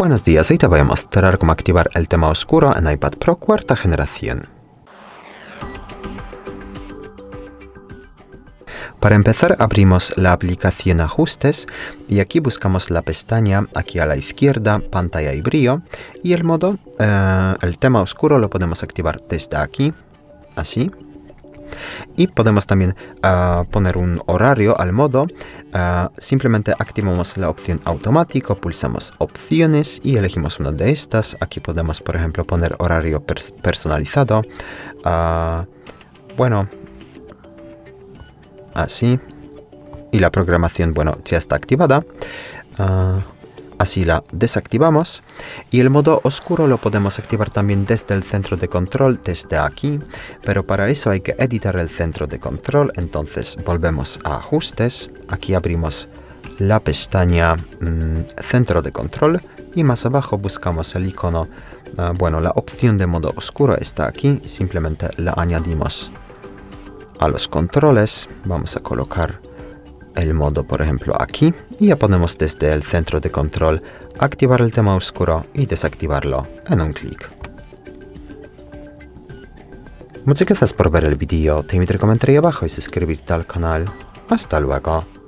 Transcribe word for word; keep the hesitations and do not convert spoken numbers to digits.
Buenos días, hoy te voy a mostrar cómo activar el tema oscuro en iPad Pro cuarta generación. Para empezar abrimos la aplicación Ajustes y aquí buscamos la pestaña, aquí a la izquierda, Pantalla y brillo, y el modo, eh, el tema oscuro lo podemos activar desde aquí, así. Y podemos también uh, poner un horario al modo. Uh, simplemente activamos la opción automático, pulsamos opciones y elegimos una de estas. Aquí podemos, por ejemplo, poner horario pers personalizado. Uh, bueno, así. Y la programación, bueno, ya está activada. Uh, Así la desactivamos y el modo oscuro lo podemos activar también desde el centro de control, desde aquí, pero para eso hay que editar el centro de control. Entonces volvemos a ajustes, aquí abrimos la pestaña mmm, centro de control y más abajo buscamos el icono, uh, bueno, la opción de modo oscuro está aquí, simplemente la añadimos a los controles, vamos a colocar el modo, por ejemplo, aquí y ya podemos desde el centro de control activar el tema oscuro y desactivarlo en un clic. Muchas gracias por ver el vídeo, te invito a comentar ahí abajo y suscribirte al canal. Hasta luego.